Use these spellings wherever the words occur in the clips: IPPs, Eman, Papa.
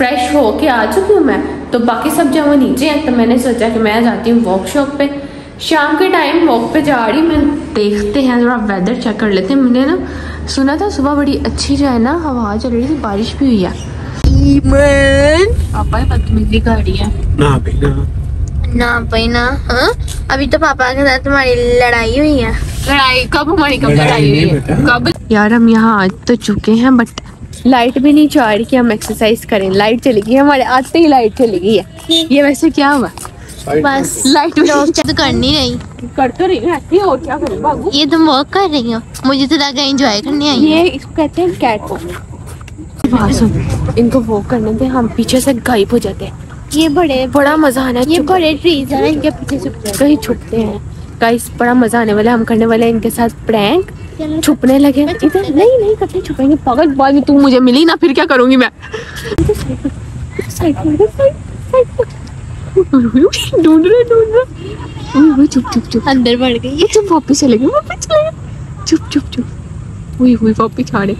Fresh होके आ चुकी हूँ मैं, तो बाकी सब जहाँ वो नीचे हैं, तो मैंने सोचा कि मैं जाती हूँ वर्कशॉप पे। शाम के टाइम वॉक पे जा रही मैं, देखते हैं थोड़ा वेदर चेक कर लेते हैं। मैंने ना सुना था सुबह बड़ी अच्छी जो है ना हवा चल रही थी, बारिश भी हुई है। ईमन पापा बदतमीजी कर रही है ना, अभी तो पापा के साथ तुम्हारी लड़ाई हुई है। लड़ाई कब हमारी कब लड़ाई हुई है कब? यार हम यहाँ आ तो चुके हैं बट लाइट भी नहीं चाह रही कि हम एक्सरसाइज करें। लाइट चली गई हमारे, आते ही लाइट चली गई है। ये वैसे क्या हुआ, बस लाइट तो करनी नहीं, कर तो रही है और क्या करूं बाबू। ये तुम वॉक कर रही हो, मुझे तो लगा एंजॉय करने आई। ये इसको कहते हैं कैट वॉक। इनको वॉक करने दे, हम पीछे से गायब हो जाते हैं। ये बड़ा मजा आना, ये बड़े ट्रीज है, इनके पीछे से कहीं छुपते हैं। गाइस बड़ा मजा आने वाला, हम करने वाले इनके साथ प्रैंक। छुपने लगे इधर, नहीं नहीं कभी छुपेंगे पागल, बाद में तू मुझे मिली ना फिर क्या करूंगी मैं। ढूंढ रहे चुप अंदर बढ़ गई ये, चुप वापस चले गए, चुप हुई वापस आ रहे।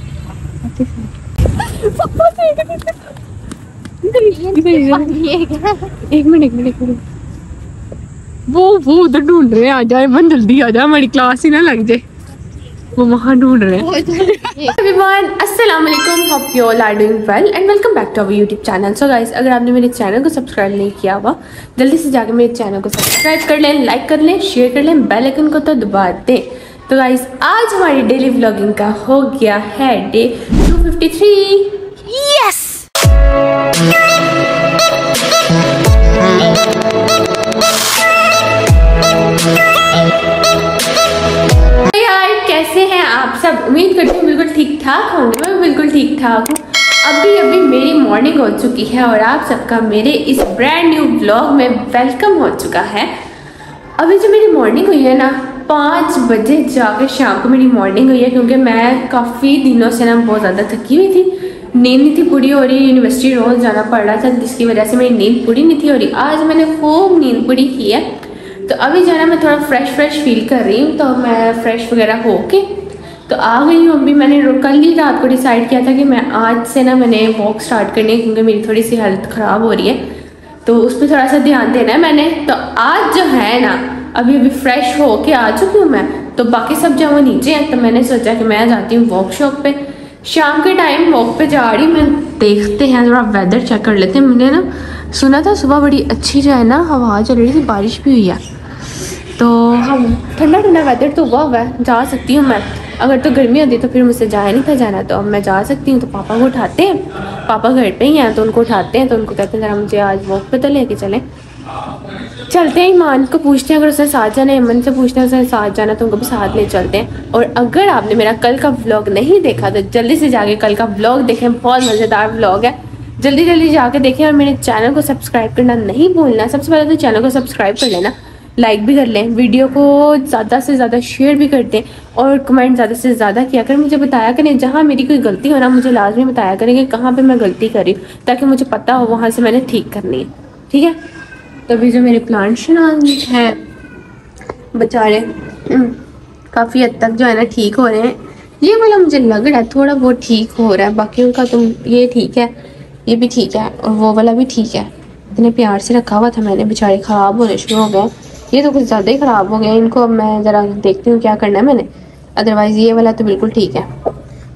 एक मिनट वो उधर ढूंढ रहे हैं। आ जाए मन, जल्दी आ जाए, हमारी क्लास ही ना लग जाए। वो वहाँ ढूंढ रहे हैं। एवरीवन अस्सलाम वालेकुम, hope you all are doing well and welcome back to our YouTube channel. So guys अगर आपने मेरे चैनल को सब्सक्राइब नहीं किया हुआ, जल्दी से जाकर मेरे चैनल को सब्सक्राइब कर लें, लाइक कर लें, शेयर कर लें, बेल आइकन को तो दबा दें। तो गाइस आज हमारी डेली व्लॉगिंग का हो गया है डे 253। यस हैं आप सब, उम्मीद करती हूँ बिल्कुल ठीक ठाक होंगे। मैं बिल्कुल ठीक ठाक हूँ। अभी अभी मेरी मॉर्निंग हो चुकी है और आप सबका मेरे इस ब्रांड न्यू ब्लॉग में वेलकम हो चुका है। अभी जो मेरी मॉर्निंग हुई है ना 5 बजे जाकर शाम को मेरी मॉर्निंग हुई है, क्योंकि मैं काफ़ी दिनों से ना बहुत ज़्यादा थकी हुई थी, नींद नहीं थी पूरी हो रही, यूनिवर्सिटी रोज़ जाना पड़ रहा था जिसकी वजह से मेरी नींद पूरी नहीं थी हो रही। आज मैंने खूब नींद पूरी की है, तो अभी जो है ना मैं थोड़ा फ्रेश फील कर रही हूँ, तो मैं फ्रेश वगैरह होके तो आ गई हूँ। अभी मैंने कल ही रात को डिसाइड किया था कि मैं आज से ना मैंने वॉक स्टार्ट करनी है, क्योंकि मेरी थोड़ी सी हेल्थ ख़राब हो रही है, तो उस पर थोड़ा सा ध्यान देना है मैंने। तो आज जो है ना अभी फ्रेश होके आ चुकी हूँ मैं, तो बाकी सब जो वो नीचे हैं, तो मैंने सोचा कि मैं जाती हूँ वर्कशॉप पे। शाम के टाइम वॉक पे जा रही मैं, देखते हैं थोड़ा वेदर चेक कर लेते हैं। मैंने ना सुना था सुबह बड़ी अच्छी जो है ना हवा चल रही थी, बारिश भी हुई है, तो हम ठंडा वेदर तो हुआ है, जा सकती हूँ मैं। अगर तो गर्मी होती तो फिर मुझसे जाया नहीं था जाना, तो अब मैं जा सकती हूँ। तो पापा को उठाते हैं, पापा घर पे ही हैं, तो उनको उठाते हैं, तो उनको कहते हैं जरा मुझे आज वॉक पे तो लेके चलें। चलते हैं, ईमान को पूछते हैं अगर उसने साथ जाना है, ईमान से पूछते हैं उसने साथ जाना, तो उनको भी साथ ले चलते हैं। और अगर आपने मेरा कल का व्लॉग नहीं देखा तो जल्दी से जाके कल का व्लॉग देखें, बहुत मज़ेदार व्लॉग है, जल्दी जाके देखें। और मेरे चैनल को सब्सक्राइब करना नहीं भूलना, सबसे पहले तो चैनल को सब्सक्राइब कर लेना, लाइक भी कर लें, वीडियो को ज़्यादा से ज़्यादा शेयर भी कर दें और कमेंट ज़्यादा से ज़्यादा किया करें, मुझे बताया करें जहाँ मेरी कोई गलती हो ना, मुझे लाजमी बताया करें कि कहाँ पे मैं गलती करी, ताकि मुझे पता हो वहाँ से मैंने ठीक करनी है, ठीक है। तो अभी जो मेरे प्लांट्स हैं बेचारे काफ़ी हद तक जो है ना ठीक हो रहे हैं। ये वाला मुझे लग रहा है थोड़ा बहुत ठीक हो रहा है, बाकियों का तो ये ठीक है, ये भी ठीक है और वो वाला भी ठीक है। इतने प्यार से रखा हुआ था मैंने, बेचारे ख़राब होने शुरू हो गए, ये तो कुछ ज़्यादा ही ख़राब हो गया। इनको अब मैं ज़रा देखती हूँ क्या करना है मैंने, अदरवाइज़ ये वाला तो बिल्कुल ठीक है।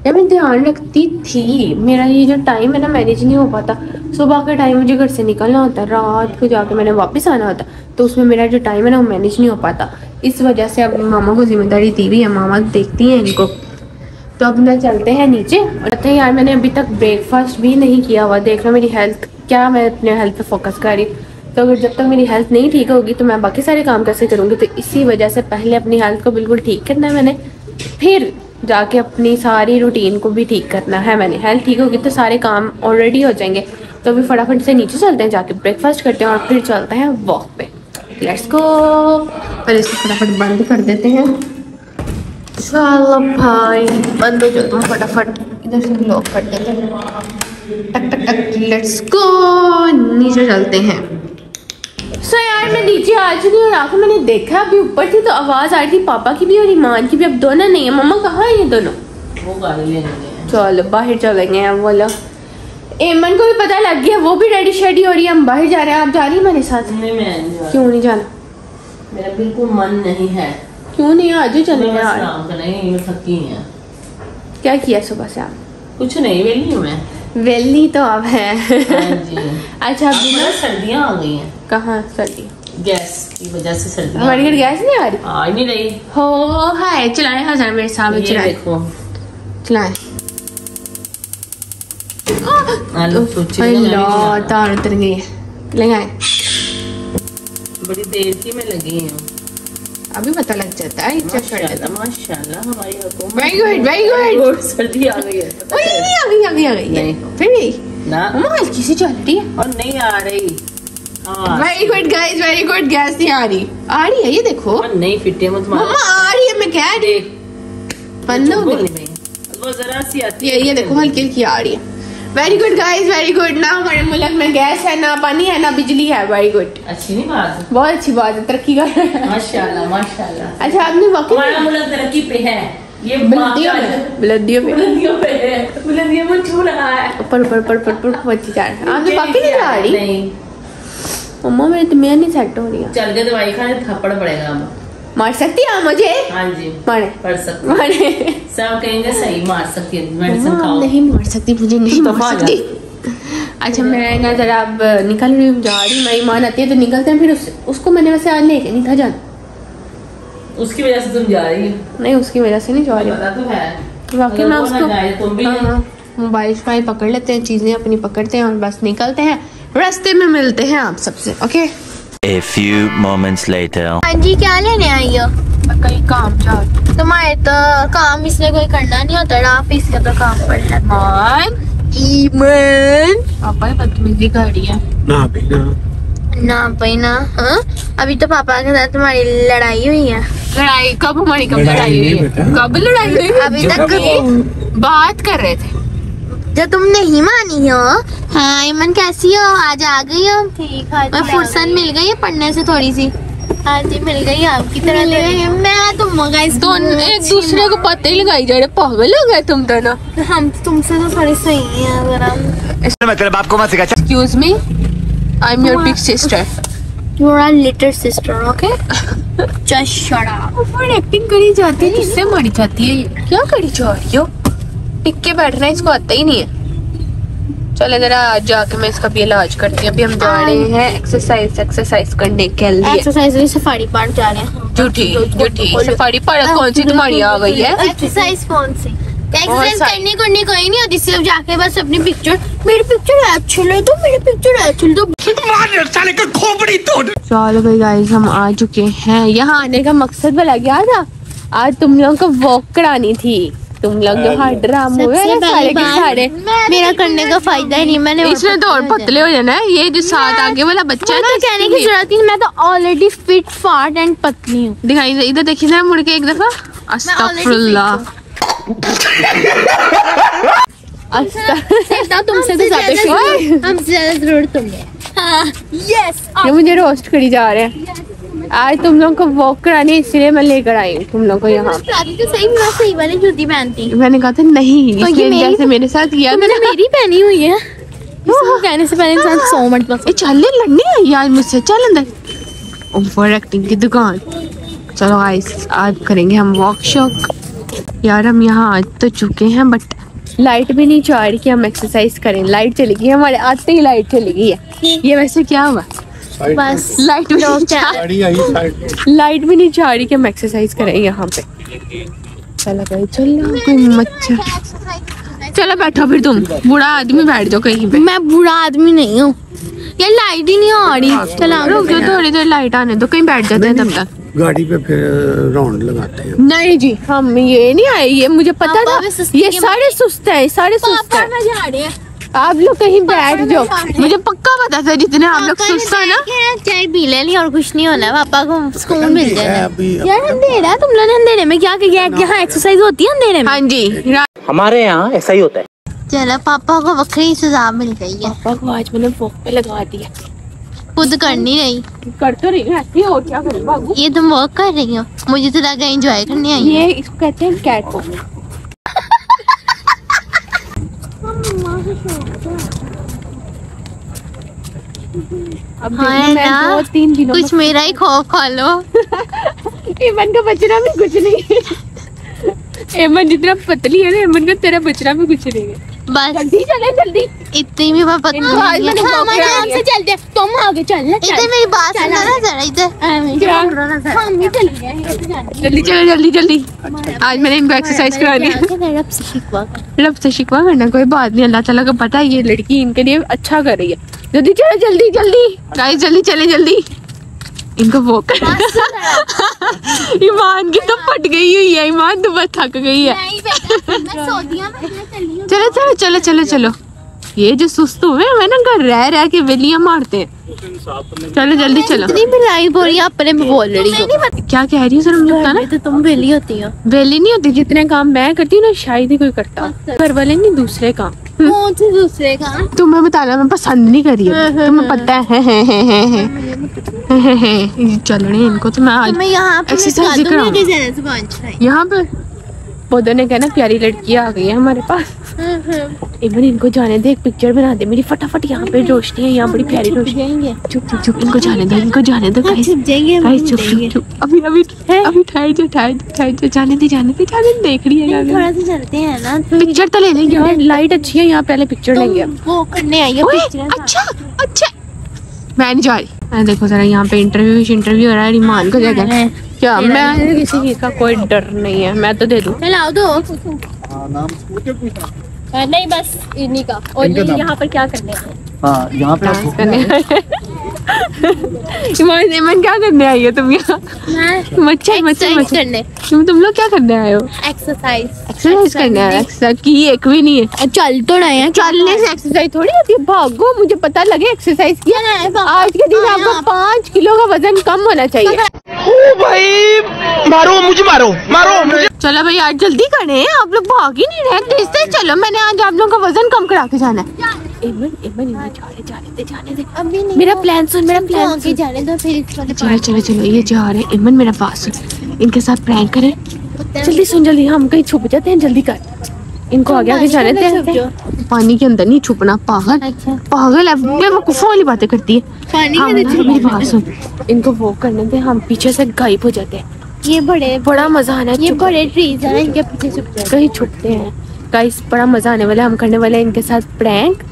या मैं ध्यान रखती थी, मेरा ये जो टाइम है ना मैनेज नहीं हो पाता। सुबह का टाइम मुझे घर से निकलना होता, रात को जाके मैंने वापस आना होता, तो उसमें मेरा जो टाइम है ना वो मैनेज नहीं हो पाता। इस वजह से अब मामा को जिम्मेदारी दी हुई है, मामा देखती हैं इनको। तो अब ना चलते हैं नीचे। और यार मैंने अभी तक ब्रेकफास्ट भी नहीं किया हुआ, देख लो मेरी हेल्थ क्या, मैं अपने हेल्थ पर फोकस कर रही हूँ। तो अगर जब तक मेरी हेल्थ नहीं ठीक होगी तो मैं बाकी सारे काम कैसे करूँगी, तो इसी वजह से पहले अपनी हेल्थ को बिल्कुल ठीक करना है मैंने, फिर जाके अपनी सारी रूटीन को भी ठीक करना है मैंने। हेल्थ ठीक होगी तो सारे काम ऑलरेडी हो जाएंगे। तो अभी फटाफट से नीचे चलते हैं, जाके ब्रेकफास्ट करते हैं और फिर चलते हैं वॉक पे। Let's go. पहले इसको फटाफट बंद कर देते हैं, साला भाई बंद हो जाओ, फटाफट इधर से लॉक कर देते हैं, टक टक टक। लेट्स गो, नीचे चलते हैं। सो यार मैं नीचे आ चुकी हूँ और आखिर मैंने देखा अभी ऊपर थी तो आवाज़ आ रही थी पापा की भी और ईमान की भी। अब दोनों नहीं है, मम्मा कहाँ है ये दोनों? वो गाड़ी लेने गए हैं। चलो बाहर चले गए हैं वो लोग। एमन को भी पता लग गया, वो भी रेडी शेडी हो रही है। हम बाहर जा रहे हैं, आप जा रही है मेरे साथ? नहीं, मैं नहीं। क्यों नहीं जाना? मेरा बिल्कुल मन नहीं है। क्यों नहीं? आज ही चले नहीं, मैं थकी है। क्या किया सुबह से आप? कुछ नहीं, वेली हूँ मैं। वेली तो अब है जी। अच्छा आप सर्दियाँ आ गई हैं। कहाँ सर्दी? गैस की वजह से सर्दी। हमारे घर गैस नहीं आ रही। आ नहीं रही हो। हाय चलाने का जरा मेरे सामने चलाएं। तार उतर गई है। लगाए बड़ी देर की मैं लगी हूँ, अभी पता लग जाता है। माशाल्लाह हमारी हुकूमत सर्दी आ गई है। हल्की सी चल रही है और नहीं आ रही। Very good guys, very good. Gas नहीं आ रही। आ रही है, ये देखो। नहीं फिटे मत मारो। आ रही है, मैं कह रही हूं। पल्लो में वो जरा सी आती है, ये देखो हल्की हल्की आ रही है। Very good guys, very good. ना हमारे मुल्क में गैस है, ना पानी है, ना बिजली है। वेरी गुड, अच्छी नहीं बात, बहुत अच्छी बात है, तरक्की कर रहा है। माशाल्लाह माशाल्लाह। अच्छा आपने वाकई हमारा मुल्क तरक्की पे है। ये बुलंदियों में छू रहा है, ऊपर ऊपर ऊपर ऊपर पहुंची जा रहा है। आपने वाकई नहीं आ रही? नहीं मम्मा, मेरे तो मैं नहीं सेट हो रही है। चल के दवाई खाने, थप्पड़ पड़ेगा। अब मार सकती है मुझे? हाँ जी मारे, पड़ सकती मारे। सब कहेंगे सही, मार सकती है। मेडिसिन खाओ। नहीं मार सकती, मुझे नहीं मार सकती। अच्छा मैं ना जरा अब निकल रही हूँ, जा रही। मैं ईमान आती है तो निकलते हैं, फिर उसको मैंने वैसे आज लेके नहीं था जाना। उसकी वजह से तुम जा रही हो? नहीं उसकी वजह से नहीं जा रही, वाकई मैं उसको मोबाइल फाइल पकड़ लेते हैं, चीजें अपनी पकड़ते हैं और बस निकलते हैं। रास्ते में मिलते हैं आप सबसे। Okay A few moments later। हाँ जी क्या लेने आई हो? कहीं काम जाओ। तुम्हारे तो काम इसने कोई करना नहीं होता, आप इसका तो काम कर लेते हो। ईमान पापा ही बदतमीजी कर रही है ना भाई ना, ना भाई ना। हाँ अभी तो पापा के साथ तुम्हारी लड़ाई हुई है। लड़ाई कब? हमारी कब लड़ाई हुई? कब लड़ाई हुई? अभी तक बात कर रहे थे जो तुम नहीं मानी हो। हाँ इमन कैसी हो? आज आ गई हो? ठीक है, मैं फुर्सत मिल गई है पढ़ने से थोड़ी सी। हाँ जी मिल गई, आपकी तरह गई। मैं तो एक दूसरे को पता ही लगाई जा रहे, पागल हो गए तुम दोनों। हम तुमसे तो थोड़ी सही है। मतलब आपको मत सिखा। Excuse me, I am your big sister, you are little sister. Okay acting करी जाती है, किससे मारी जाती है? क्या करी जा रही हो? टिक के बैठना इसको आता ही नहीं है। चलो जरा जाके मैं इसका भी इलाज करती हूँ। अभी हम जा रहे हैं एक्सरसाइज करने के लिए। एक्सरसाइज में सफारी पार्क जा रहे हैं। झूठी झूठी सफारी पार्क कौन सी तुम्हारी आ गई है? एक्सरसाइज कौन सी? एक्सरसाइज करने करने कोई नहीं होती, सिर्फ जाके बस अपनी पिक्चर, मेरी पिक्चर अच्छी ले दो, मेरी पिक्चर अच्छी दो। चलो भाई गाइस हम आ चुके हैं। यहाँ आने का मकसद भला क्या था? आज तुम लोगों को वॉक करानी थी। तुम लोग जो हार्ड ड्रामा हुए हैं सारे के सारे, मेरा करने का फायदा ही नहीं। मैंने इसमें तो और पतले हो जाना है। ये जो साथ आगे वाला बच्चा है, तो कहने की जरूरत नहीं, मैं तो ऑलरेडी फिट फाट एंड पतली हूँ। दिखाई इधर देखिए जरा मुड़ के एक दफा। अस्तगफुरुल्लाह, तुमसे तो ज्यादा जरूरत तुम्हें। मुझे रोस्ट करी जा रहे हैं। आज तुम लोग को वॉक करानी, इसलिए मैं लेकर आई हूँ तुम लोग को यहाँ। सही वाली जूती पहनती, मैंने कहा था नहीं। तो ये मेरी जैसे मेरे साथ किया, मैंने मेरी पहनी हुई है। कहने से पहले इंसान 100 मिनट बस। चल लड़नी है यार मुझसे, चल अंदर। ओवर एक्टिंग की दुकान। चलो आज करेंगे हम वॉक शॉक। यार हम यहाँ आज तो चुके हैं, बट लाइट भी नहीं चाह रही कि हम एक्सरसाइज करें। लाइट चली गई हमारे, आते ही लाइट चली गई है। ये वैसे क्या हुआ? बस लाइट भी नहीं चाह रही कि हम एक्सरसाइज करें यहाँ पे। चलो भाई चलो, कोई मच्छर। चलो बैठो फिर, तुम बूढ़ा आदमी बैठ जाओ कहीं पे। मैं बूढ़ा आदमी नहीं हूँ, यार लाइट ही नहीं आ रही। चलो रुक जाओ थोड़ी देर, लाइट आने दो, कहीं बैठ जाते हैं तब तक। गाड़ी पे फिर राउंड लगाते हैं। नहीं जी हम ये नहीं आए, ये मुझे पता था। ये सारे सुस्त है, सारे सुस्त है। आप लोग कहीं बैठ जाओ, मुझे पक्का पता था। जितने आप लोग सुस्त हो ना, चाय पी लेनी और कुछ नहीं होना। पापा को सुकून मिल जाएगा। यार अंधेरा, तुम लोग अंधेरे में क्या किया? यहाँ एक्सरसाइज होती है अंधेरे में। हाँ जी हमारे यहाँ ऐसा ही होता है। चलो पापा को बकरी सजा मिल गई है। पापा को आज मैंने भूख पे लगा दिया, खुद करनी नहीं कर तो रही हूँ। क्या करूँ? ये तुम वॉक कर रही हो, मुझे तो लगा एंजॉय करने आई। ये इसको कहते हैं कैट वॉक। अब हाँ ना, 2-3 दिनों कुछ मेरा ही खौफ खा लो। एमन का बचना भी कुछ नहीं है। एमन जितना पतली है ना, एमन का तेरा बचना भी कुछ नहीं है। बस जल्दी चले, जल्दी इतनी भी बात से चलते, तुम आगे चलना। इधर मेरी बात सुनो ना जरा, इधर जल्दी चलो, जल्दी जल्दी। आज मैंने इनको एक्सरसाइज करानी, रब से शिकवा करना कोई बात नहीं, अल्लाह ताला को पता है ये लड़की इनके लिए अच्छा कर रही है। जल्दी चलो, जल्दी जल्दी गाइस, जल्दी चले, जल्दी इनको वो कर। ईमान की तो फट गई हुई है, ईमान तो बस थक गई है। चलो चलो चलो चलो चलो, ये जो सुस्त हुए हैं ना, घर रह रह के वेलियां मारते हैं। चलो जल्दी चलो, इतनी भी लाइव हो रही है, अपने में बोल रही हो। क्या कह रही हो तुम? वेली होती हो? वेली नहीं होती, जितने काम मैं करती हूँ ना शायद ही कोई करता। घर वाले नहीं, दूसरे काम। कौन से दूसरे काम? तुम्हें बताना मैं पसंद नहीं करी है, तुम्हें पता है। चल रहे इनको तो मैं आज एक्सरसाइज कराऊं। यहाँ पर पौधों ने कहना प्यारी लड़की आ गई है हमारे पास। एमन इनको जाने दे, एक पिक्चर बना दे मेरी फटाफट। यहाँ पे रोशनी है, यहाँ बड़ी प्यारी रोशनी है। चुप चुप, इनको जाने दो, इनको जाने दो। अभी अभी अभी ठाई जो, ठाई ठाई जो, जाने दे जाने दे जाने दे। देख रही है, थोड़ा सा चलते हैं ना, पिक्चर तो ले लेंगे। यहाँ लाइट अच्छी है, यहाँ पहले पिक्चर लेंगे। वो करने आई है। अच्छा, मैं नहीं जा रही। देखो जरा यहाँ पे इंटरव्यू हो रहा है ईमान को जगह है क्या? मैं किसी चीज का कोई डर नहीं है, मैं तो दे दूँ। नहीं बस इन्हीं का। और यहाँ पर क्या करने हैं? यहाँ पे डांस करने। एमन क्या करने आई हो तुम यहाँ? मच्छर मच्छर मच्छर। तुम लोग क्या करने आए हो? एक्सरसाइज करने आए। एक्सरसाइज की एक भी नहीं है। चल तो रहे हैं, चलने से एक्सरसाइज थोड़ी होती है। भागो, मुझे पता लगे एक्सरसाइज किया ना। आज के दिन आपको 5 किलो का वजन कम होना चाहिए। ओ भाई मारो मुझे, मारो मुझे। चलो भाई आज जल्दी करें, आप लोग भाग ही नहीं रहे इससे। चलो मैंने आज आप लोगों का वजन कम करा के जाना है। एमन जाने दे। अभी नहीं, मेरा प्लान सुन, जाने दो फिर। चलो ये जा रहे हैं। एमन मेरा बात सुन, इनके साथ प्रैंक करें। जल्दी सुन, जल्दी हम कहीं छुप जाते हैं, जल्दी कर। इनको आगे जाने दें, पानी के अंदर नहीं छुपना। पागल है, बेवकूफों वाली बातें करती है। मेरी बात सुन, इनको वॉक करने दे, हम पीछे से गायब हो जाते हैं। ये बड़ा मजा आना है, ये बड़े ट्रीज है, इनके पीछे कहीं छुपते हैं। गाइस बड़ा मजा आने वाला है, हम करने वाले हैं इनके साथ प्रैंक।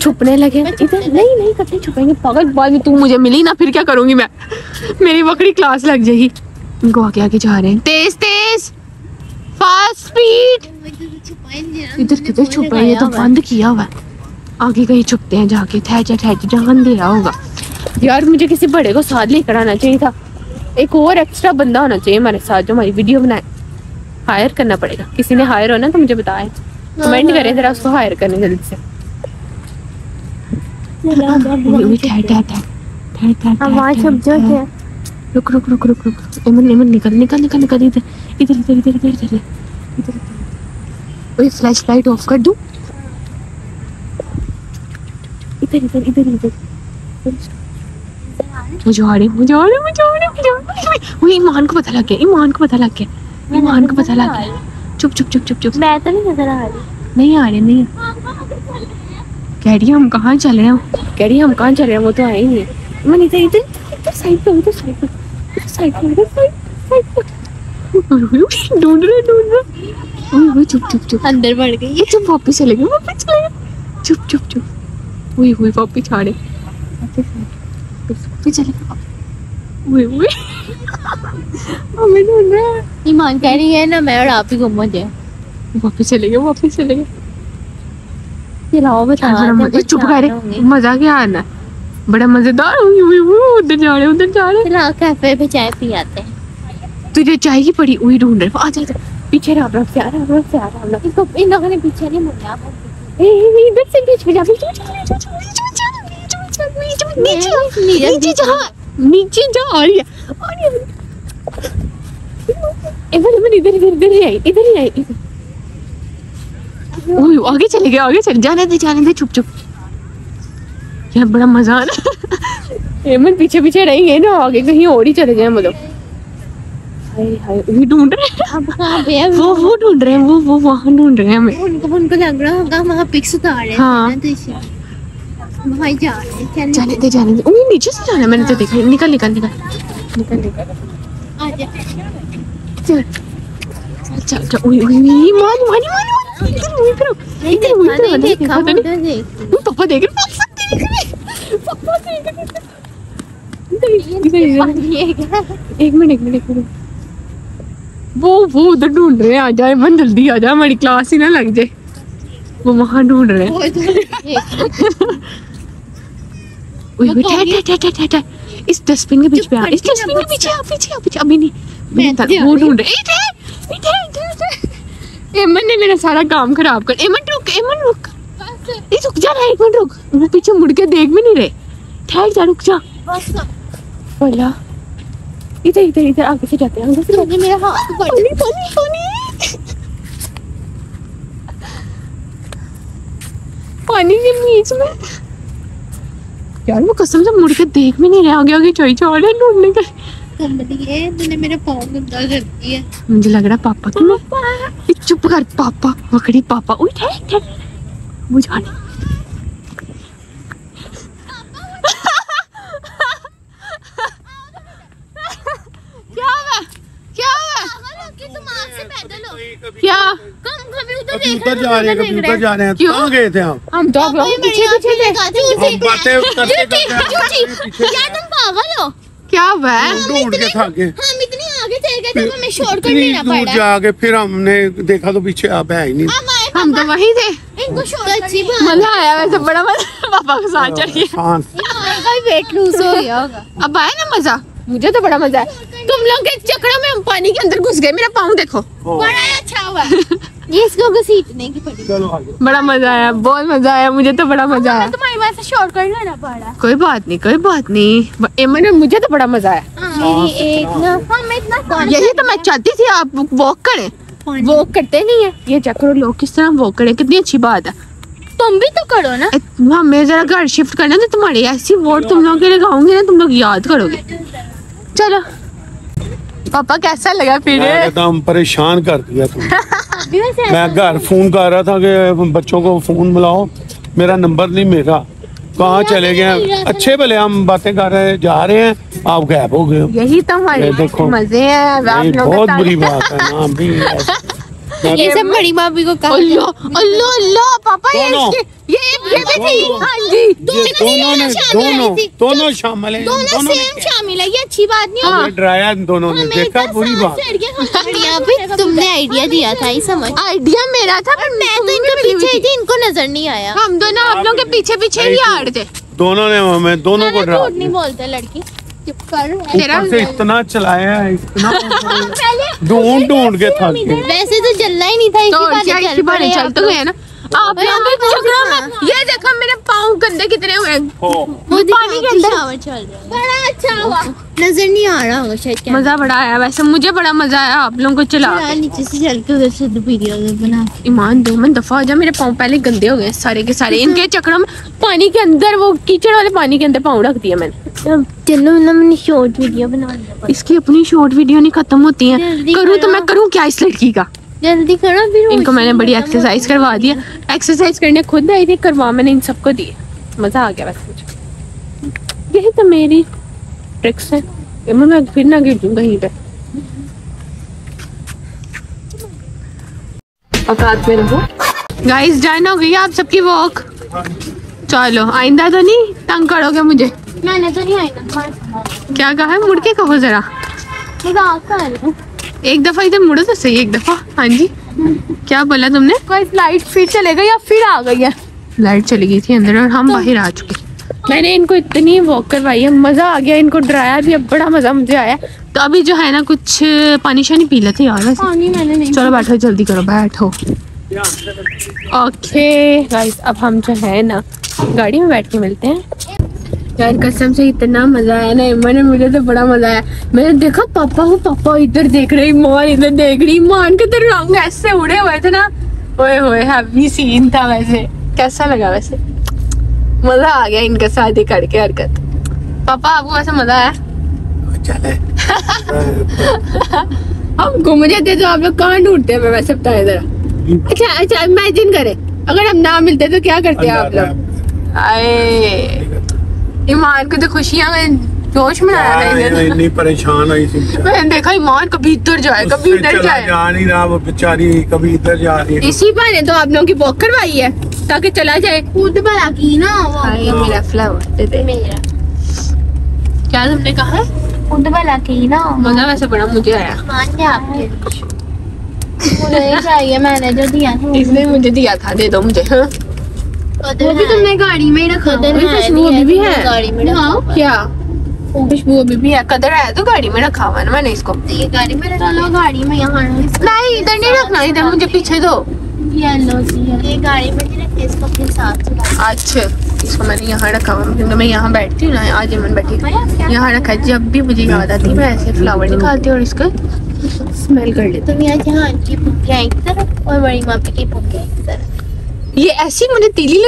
छुपने लगे इधर, नहीं कभी छुपेंगे। पागल, बाद में तू मुझे मिली ना, फिर क्या करूंगी मैं, मेरी बकरी क्लास लग जाएगी। इनको आगे जा रहे हैं, तेज फास्ट स्पीड। इधर किधर छुपा है? ये तो बंद किया हुआ है। आगे कहीं छुपते हैं जाके, ठहर जहाँ अंधेरा होगा। यार मुझे किसी बड़े को साथ लेकर आना चाहिए था, एक और एक्स्ट्रा बंदा होना चाहिए हमारे साथ जो हमारी वीडियो बनाए। हायर करना पड़ेगा, किसी ने हायर होना तो मुझे बताए, कमेंट करें जरा उसको हायर करने जल्दी से। रुक, एमन निकल। इधर फ्लैश लाइट ऑफ कर दूं। इधर ईमान को पता लग गया। चुप। मैं तो नहीं नजर आ रही। नहीं आ रहे। कह रही है हम कहाँ चल रहे हैं, वो तो आए ही नहीं। मैं इधर साइड पे ढूंढ रहे। चुप अंदर बढ़ गई। वापस चले गए, चुप। वही वापस आ रहे, ईमान कह रही है ना मैं और आप ही गुम हो जाए। वापस चले गए। चुप कर, मजा क्या आना, बड़ा मजेदार। उधर जा रहे। कैफे पे चाय पी आते हैं, तुझे चाय की पड़ी। वही ढूंढ रहे, पीछे राम इसको इन लोगों ने पीछे नहीं मुड़ा। इधर से बीच में जा, नीचे जा। और ये इधर ही आई। ओए आगे चले गए। जाने दे। चुप। यार बड़ा मजा आ रहा। एमन पीछे रहेंगे ना, आगे कहीं और ही चले गए हम लोग। वो ढूंढ रहे हैं हमें। उनको लग रहा होगा वहाँ पिक्स उतार रहे हैं। भाई जाने दे। उन्हें नीचे से जाना, मैंने तो देखा। निकल। अच्छा पापा देख रहे। एक मिनट वो उधर ढूंढ रहे हैं। आ जाए मन, जल्दी आ जाए, हमारी क्लास ही ना लग जाए। वो वहां ढूंढ रहे हैं। इस डस्टबिन के बीच में, इस डस्टबिन के पीछे। अभी नहीं, वो ढूंढ रहे। एमन ने मेरा सारा काम खराब कर। एमन रुक रुक जा। एक मिनट रुक। वो पीछे मुड़ के देख भी नहीं रहे। ठहर जा, रुक जा। बोला इधर आगे से जाते हैं। मेरा हाथ पानी के बीच में यार। वो कसम से मुड़ के देख भी नहीं रहे। आगे छोड़ रहे ढूंढने का। तूने मेरा पाँव गंदा कर दिया। मुझे लग रहा पापा की मैं। चुप कर पापा, वकड़ी पापा। उठ है बुझाने। क्या उधर जा रहे हैं, कंप्यूटर जा रहे हैं। कहाँ गए थे आप? हम तो पीछे थे। क्या तुम पागल हो क्या? वह हम इतने आगे चले गए थे, हमें शॉर्टकट लेना पड़ा। जाके फिर हमने देखा तो पीछे आप है ही नहीं। हम तो वहीं थे। इनको शॉर्टकट मजा आया वैसे, बड़ा मजा। पापा के साथ चलिए। वेट लूज हो गया होगा। अब आया ना मजा? मुझे तो बड़ा मजा है। तुम लोग के चक्करों में हम पानी के अंदर घुस गए। मेरा पाँव देखो। बड़ा अच्छा हुआ ये इसको घसीटने की पड़ी। चलो आगे। बड़ा मजा आया, बहुत मजा आया। मुझे तो बड़ा मजा आया। तुम्हारी वजह से शॉर्टकट लेना पड़ा। कोई बात नहीं। एमन, मुझे तो बड़ा मजा आया। यही तो मैं चाहती थी, आप वॉक करें। वॉक करते नहीं है ये चक्करों लोग। किस तरह वॉक करें, कितनी अच्छी बात है। तुम भी तो करो ना। हमें जरा घर शिफ्ट करना तो तुम्हारी ऐसी वोट तुम लोग लगाओगे ना, तुम लोग याद करोगे। चलो पापा, कैसा लगा पीरियड? हम परेशान कर दिया तुमने। मैं घर फोन कर रहा था कि बच्चों को फोन बुलाओ, मेरा नंबर नहीं मिला। कहाँ चले गए? अच्छे भले हम बातें कर रहे जा रहे हैं, आप गायब हो गए। यही तो हमारे मजे हैं। बहुत बुरी बात है ना। भी ये सब बड़ी भाभी को कहा। अल्लाह पापा, ये भी थी। हाँ जी, दोनों शामिल हैं। दोनों सेम शामिल है। ये अच्छी बात नहीं है। डराया दोनों ने, देखा बुरी बात। तुमने आइडिया दिया था। ये समझ आइडिया मेरा था, पर मैं तो इनके पीछे थी, इनको नजर नहीं आया। हम दोनों आप लोगों के पीछे पीछे ही आड़ थे। दोनों ने हमें दोनों को डरा नहीं बोलते। लड़की से इतना चलाया है, इतना ढूंढ के था। वैसे तो जलना ही नहीं था। तो है ना आप लोग। ये देखो मेरे पाँव गंदे कितने हुए हैं। पानी के अंदर चल रहा है। बड़ा अच्छा हुआ। नजर नहीं आ रहा होगा शायद। मजा बड़ा आया वैसे, मुझे बड़ा मजा आया। आप लोगों को चला नीचे से चल के उधर से वीडियो बना। ईमान दो मन दफा हो जा। मेरे पाँव पहले गंदे हो गए सारे के सारे। इनके चक्कर में पानी के अंदर, वो कीचड़ वाले पानी के अंदर पाँव रख दिया मैंने। चलो ना, मैंने शॉर्ट वीडियो बना। इसकी अपनी शॉर्ट वीडियो नहीं खत्म होती है। करूँ तो मैं करूँ क्या इस लड़की का? जल्दी करो फिर। इनको मैंने बड़ी एक्सरसाइज करवा दिया। एक्सरसाइज करने खुद आई थी, करवा मैंने इन सबको दी। मज़ा आ गया वैसे मुझे। यही तो मेरी ट्रिक्स है। मैं फिर ना गिर दूँ कहीं पे। औकात में रहो। गाइस जान हो गई आप सबकी वॉक। चलो आइंदा तो नहीं तंग करोगे मुझे। मैंने तो नहीं आइंदा क्या कहा है। मुड़ के कहो जरा। एक दफा इधर मुड़ो तो सही। एक दफा। हाँ जी, क्या बोला तुमने? लाइट फिर चले गई या फिर आ गई है? लाइट चली गई थी अंदर और हम बाहर आ चुके। मैंने इनको इतनी वॉक करवाई है, मज़ा आ गया। इनको डराया भी, अब बड़ा मज़ा मुझे आया। तो अभी जो है ना कुछ पानी शानी पी लेते यार वैसे। पानी मैंने नहीं। चलो बैठो, जल्दी करो, बैठो। ओके गाइस, अब हम जो है ना गाड़ी में बैठ के मिलते हैं। यार कसम से इतना मजा आया ना एमन, मुझे तो बड़ा मजा आया। मैंने देखा पापा इधर देख रही, ईमान इधर देख रही। ईमान के तो रंग ऐसे उड़े हुए थे ना। ओए होए, हैवी सीन था वैसे। कैसा लगा वैसे? मजा आ गया इनके साथ ही करके हरकत। पापा आपको वैसे मजा आया? हम घूम रहे थे तो आप लोग कहाँ ढूंढते हैं? मैं वैसे बताया जरा। अच्छा, इमेजिन करे अगर हम ना मिलते तो क्या करते आप लोग? ईमान को तो खुशियाँ में जोश में आया था, इतनी परेशान हुई थी। मैंने देखा ईमान कभी इधर जाए कभी उधर जाए, जा नहीं रहा वो बेचारी, कभी इधर जा रही है। इसी बहाने तो आप लोगों की वॉक करवाई है ताकि चला जाए खुद भला की ना। मेरा फ्लावर मेरा क्या तुमने कहा खुद भला की ना, मजा वैसे बड़ा मुझे आया। मान जा आपके मुझे चाहिए, मैंने जो दिया था इसने मुझे दिया था, दे दो मुझे। हाँ? वो भी तुमने गाड़ी में ही रखा, खुशबू अभी भी है गाड़ी में। हाँ क्या खुशबू अभी भी है, कदर आया तो गाड़ी में रखा हुआ ना मैंने इसको। ये गाड़ी में रखा लो, गाड़ी में यहाँ नहीं, इधर नहीं रखना, इधर मुझे पीछे दो। ये गाड़ी में नहीं रखते इसको, अपने साथ। अच्छा इसको मैंने यहाँ रखा हुआ क्योंकि मैं यहाँ बैठती हूँ ना, आज एमन बैठी यहाँ रखा। जब भी मुझे याद आती मैं ऐसे फ्लावर निकालती और इसका स्मेल कर लेती। तुम यहाँ जहाँ की भूखिया एक तरफ और बड़ी मापी की भूखिया एक तरफ, ये ऐसी मुझे तीली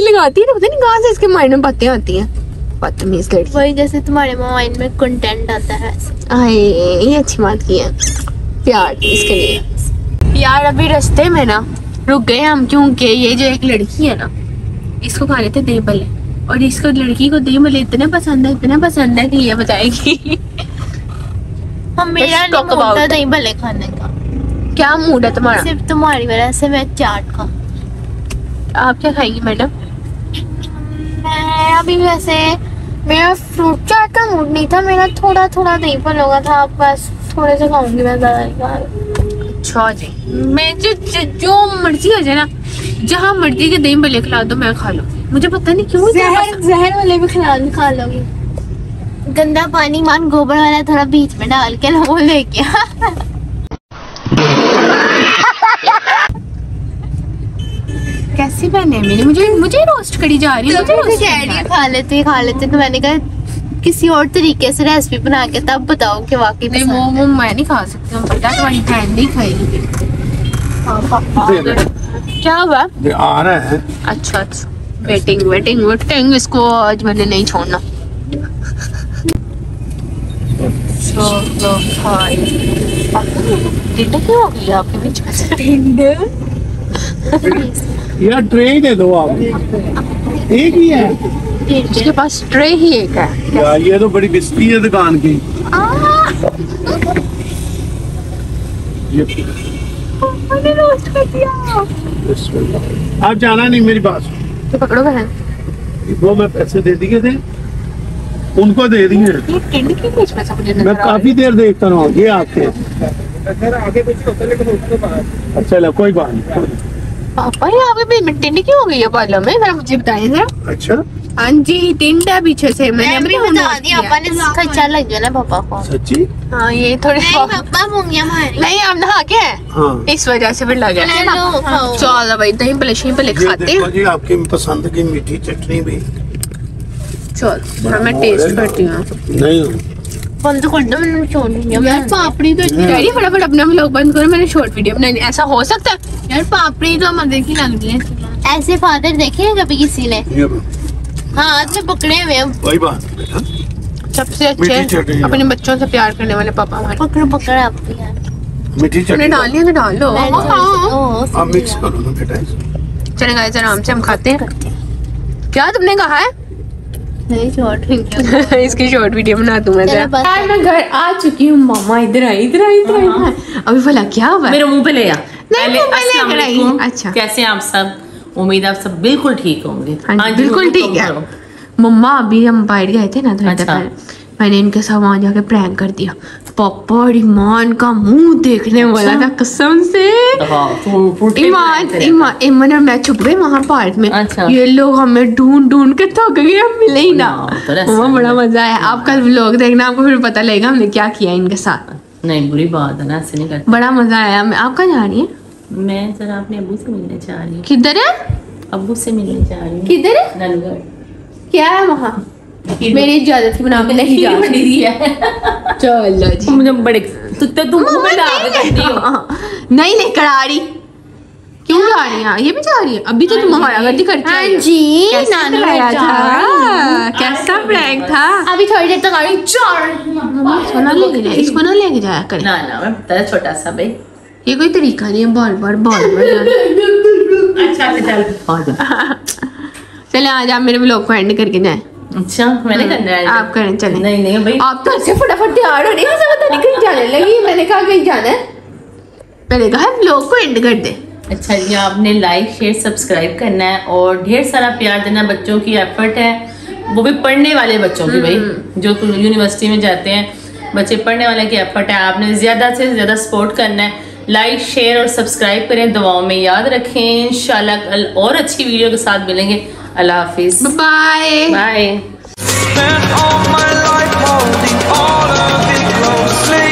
लगाती है ना, पता नहीं कहाँ से इसके माइंड में बातें आती हैं। बदतमीज लड़की, वही जैसे तुम्हारे माइंड में कंटेंट आता है। आए ये अच्छी बात की है प्यार इसके लिए। यार अभी रास्ते में ना रुक गए हम क्योंकि ये जो एक लड़की है ना इसको खा लेते दही भले, और इसको लड़की को दही भले इतना पसंद है कि ये बताएगी। हम मेरा नहीं भले खाने का क्या मूड है तुम्हारा, सिर्फ तुम्हारी वजह से मैं चाट खा। आप क्या खाएगी मैडम? मैं अभी वैसे मेरा फ्रूट चाट का मूड नहीं था, मेरा थोड़ा थोड़ा दही भले होगा था। आप बस थोड़े से खाऊंगी मैं, ज्यादा नहीं खाऊंगी। अच्छा जी, मैं जो मर्जी हो जाए ना, जहाँ मर्जी के दही भले खिला दो मैं खा लूँ। मुझे पता नहीं क्यों जहर वाले भी खा लोगी, गंदा पानी मान गोबर वाला थोड़ा बीच में डाल के वो लेके। कैसी बहन है मेरी, मुझे रोस्ट करी जा रही है। तो मुझे खा लेते तो मैंने कहा किसी और तरीके से रेसिपी बना के तब बताओ कि वाकई में। वो मैं नहीं खा सकती हूँ, बेटा तुम्हारी बहन नहीं खाएगी। क्या हुआ? आ रहा है। अच्छा वेटिंग इसको आज मैंने नहीं छोड़ना। क्यों हो गया आपके बीच में? यार ट्रे दे दो आप, एक ही है उसके पास, ट्रे ही एक है। यार ये तो बड़ी बिस्ती है दुकान की। मैंने रोस्ट कर दिया। आप जाना नहीं, मेरी बात तो पकड़ो बहन। वो मैं पैसे दे दिए थे उनको, दे दिए। मैं काफी देर देखता रहा हूँ ये आपके। अच्छा लो कोई बात नहीं। पापा ये आगे टिंड क्यों हो गई है बालों में, जरा मुझे बताएं जरा। अच्छा हाँ जी टिंड है पीछे से, मैंने अभी बता दिया। पापा ने खर्चा लग गया ना पापा को। सच्ची? हाँ ये थोड़े पापा मूंगियां मारी। नहीं हम नहा के हैं इस वजह से फिर लगा। चलो भाई दही भले शही भले खाते हैं। आपकी पसंद की मीठी चटनी भी। चलो मैं टेस्ट करती हूँ। नहीं बंद कर दो, मैंने छोड़ दिया। यार पापड़ी तो डैडी फटाफट अपना व्लॉग बंद करो, मैंने शॉर्ट वीडियो बनानी। ऐसा हो सकता है? यार पापड़ी तो हम देखी लगती है। ऐसे फादर देखे हैं कभी किसी ने? हाँ तो पकड़े हुए हैं। वही बात सबसे अच्छे अपने बच्चों से प्यार करने वाले पापा हमारे। पकड़ो पकड़ आपकी यार मीठी चटनी डालनी है तो डाल लो। अब मिक्स करो ना बेटा। चलो गाइस आराम से हम खाते हैं। क्या तुमने कहा है? नहीं शॉर्ट वीडियो इसकी शॉर्ट वीडियो बना दूं मैं। यार मैं घर आ चुकी हूँ। मामा इधर आई। अभी भला क्या हुआ? मेरा मुंह पे ले आ। अच्छा कैसे आप सब? उम्मीद आप सब बिल्कुल ठीक होंगे। बिल्कुल ठीक है। मम्मा अभी हम बाहर गए थे ना, मैंने इनके साथ वहाँ जाके प्रैंक कर दिया। पापा और ईमान का मुंह देखने वाला था कसम से। ईमान और मैं छुप गए वहाँ पार्क में। ये लोग हमें ढूंढ के थक गए, हम मिले ही ना। मम्मा बड़ा मजा आया। आप कल व्लॉग देखना, आपको फिर पता लगेगा हमने क्या किया इनके साथ। नहीं बुरी बात है ना, ऐसे नहीं करते। बड़ा मजा आया। आप कहाँ जा रही है? मैं जरा अपने अबू से मिलने जा रही हूँ। किधर है? अबू से मिलने जा रही हूँ। किधर है? क्या है वहाँ? मेरी इजाजत की बिना पे नहीं जा सकती है। चलो जी मुझे बड़े तुम नहीं करा रही। क्यों जा रही है? ये भी जा रही है अभी तो। तुम हमारा गलती करती हो। हां जी नानू आया था, कैसा प्रैंक था। अभी थोड़ी देर तक आ रही। सोना लेके जाए इसको, ना लेके जाया कर ना ना। मैं तेरा छोटा सा भाई, ये कोई तरीका नहीं है बार बार। अच्छा चल चले आज आप मेरे ब्लॉग को एंड करके जाएं। अच्छा मैंने करना है, आप करें चलें। नहीं नहीं भाई आप तो ऐसे फटाफट तैयार हो रही है, पता नहीं कहीं जाने लगी। मैंने कहा कहीं जाना है, मैंने कहा ब्लॉग को एंड कर दे। अच्छा जी आपने लाइक शेयर सब्सक्राइब करना है और ढेर सारा प्यार देना। बच्चों की एफर्ट है, वो भी पढ़ने वाले बच्चों की, भाई जो यूनिवर्सिटी में जाते हैं बच्चे, पढ़ने वाले की एफर्ट है। आपने ज़्यादा से ज़्यादा सपोर्ट करना है, लाइक शेयर और सब्सक्राइब करें। दुआओं में याद रखें। इंशाल्लाह कल और अच्छी वीडियो के साथ मिलेंगे। अल्लाह हाफिज़, बाय बाय।